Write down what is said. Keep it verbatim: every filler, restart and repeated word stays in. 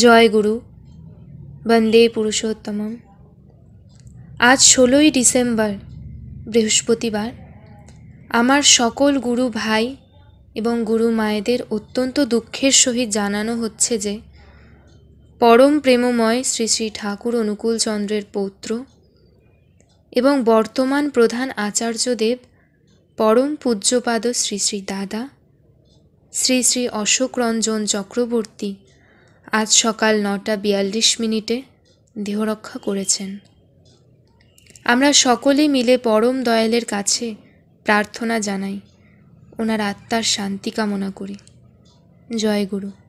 जय गुरु वंदे पुरुषोत्तमम। आज ষোলোই ডিসেম্বর বৃহস্পতিবার আমার সকল গুরু ভাই এবং গুরু মায়েদের অত্যন্ত দুঃখের সহিত জানানো হচ্ছে যে পরম প্রেমময় শ্রী শ্রী ঠাকুর অনুকূলচন্দ্রের পৌত্র এবং বর্তমান প্রধান আচার্যদেব পরম পূজ্যপাদ শ্রী শ্রী দাদা শ্রী শ্রী অশোক রঞ্জন চক্রবর্তী आज सकाल नौटा बयाल्लिस मिनिटे देहरक्षा करेছেন। আমরা সকলে মিলে পরম দয়ালের কাছে প্রার্থনা জানাই, ওনার আত্মার শান্তি কামনা করি। জয় গুরু।